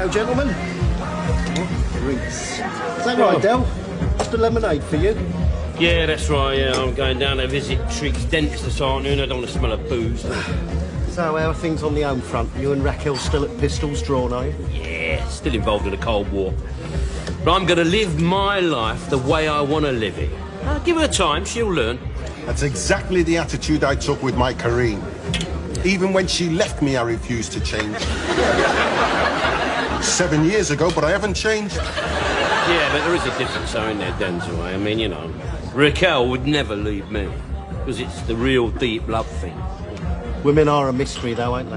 go, gentlemen? Drinks. Is that right, Del? Just a lemonade for you? Yeah, that's right, yeah. I'm going down to visit Trig's dentist this afternoon. I don't want to smell of booze. So, how are things on the home front? You and Raquel still at pistols drawn, are you? Yeah, still involved in the Cold War. But I'm going to live my life the way I want to live it. Give her time, she'll learn. That's exactly the attitude I took with my Karine. Even when she left me, I refused to change. 7 years ago, but I haven't changed. Yeah, but there is a difference, though, in that, Denzel. I mean, you know, Raquel would never leave me. Because it's the real deep love thing. Women are a mystery, though, ain't they?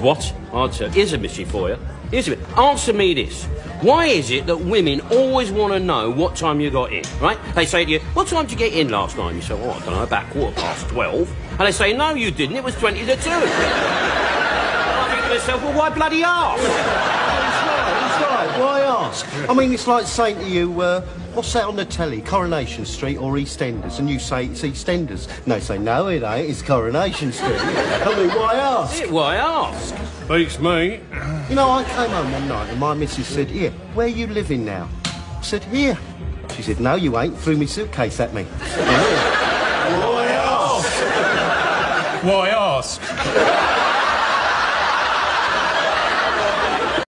What? Answer. Here's a mystery for you. Here's a bit. Answer me this. Why is it that women always want to know what time you got in, right? They say to you, what time did you get in last night? And you say, oh, I don't know, about 12:15. And they say, no, you didn't. It was 22:20. I think to myself, well, why bloody ask? It's right. Why ask? I mean, it's like saying to you, what's that on the telly, Coronation Street or EastEnders? And you say, it's EastEnders. And they say, no, it ain't, it's Coronation Street. I mean, why ask? Why ask? Beats me. You know, I came home one night and my missus said, here, where are you living now? I said, here. She said, no, you ain't. Threw me suitcase at me. Why ask? Why ask?